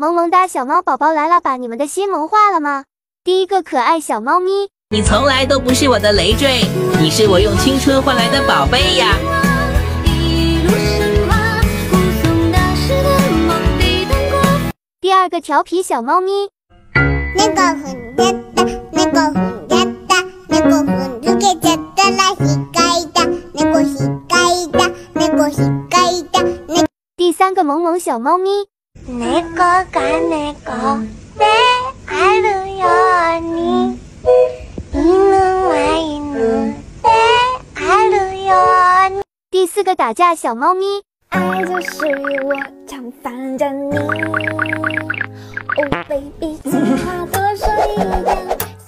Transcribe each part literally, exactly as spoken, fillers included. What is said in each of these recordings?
萌萌哒，小猫宝宝来了，把你们的心萌化了吗？第一个可爱小猫咪，你从来都不是我的累赘，你是我用青春换来的宝贝呀。第二个调皮小猫咪，那个很简单，那个很简单，那个很简单啦，是该的，那个是该的，那个是该的。那第三个萌萌小猫咪。 내꺼 가 내꺼 내 아루여니 이놈아 이놈 내 아루여니 第四个打架小猫咪 아저씨我常烦着你 Oh baby 请话多说一点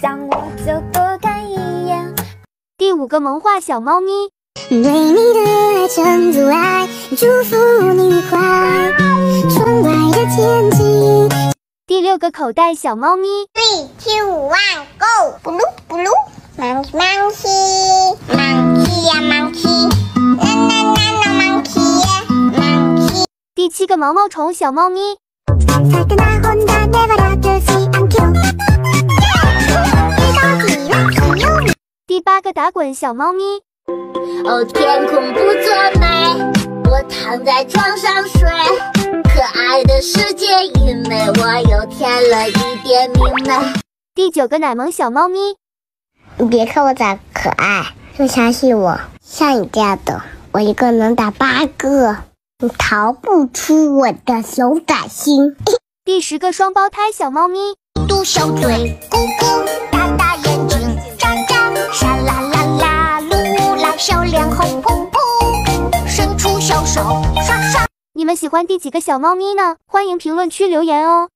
想我就多看一眼 第五个萌化小猫咪 对你的爱真阻碍祝福你愉快窗外的天气 第六个口袋小猫咪 三 二 一 go blue blue monkey monkey monkey 呀 monkey na na na na monkey 呀 monkey 第七个毛毛虫小猫咪 第八个打滚小猫咪 哦，天空不作美，我躺在床上睡。可爱的世界愚昧，我又添了一点明媚。第九个奶萌小猫咪，你别看我长可爱，就相信我，像你这样的，我一个能打八个，你逃不出我的手掌心。第十个双胞胎小猫咪，嘟小嘴，咕咕，大大眼睛，眨眨，沙啦啦啦。 小脸红扑扑，伸出小手，刷刷。你们喜欢第几个小猫咪呢？欢迎评论区留言哦。